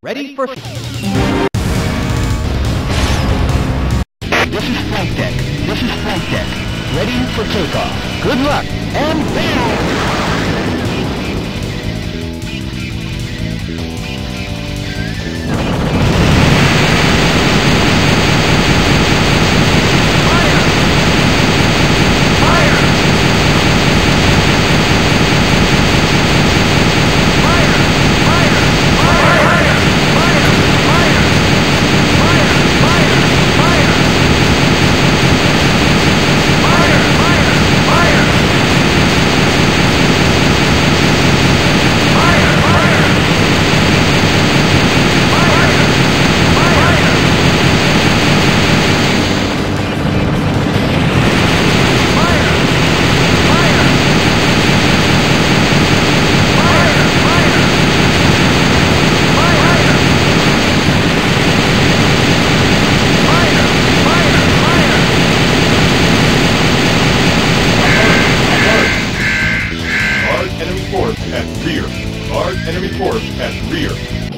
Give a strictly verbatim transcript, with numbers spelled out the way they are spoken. Ready for... This is flight deck. This is flight deck. Ready for takeoff. Good luck and bounce! Enemy force at rear. Large enemy force at rear.